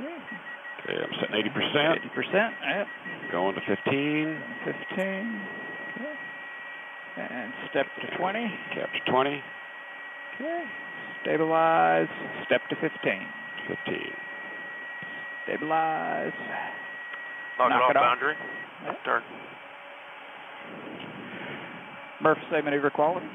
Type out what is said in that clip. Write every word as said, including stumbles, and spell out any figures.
Okay, I'm setting eighty percent. eighty percent, yep. Going to fifteen. fifteen, okay. And step to twenty. Cap to twenty. Okay, stabilize, step to fifteen. fifteen. Stabilize. Lock it off boundary. Yep. Start. Murph, say maneuver quality.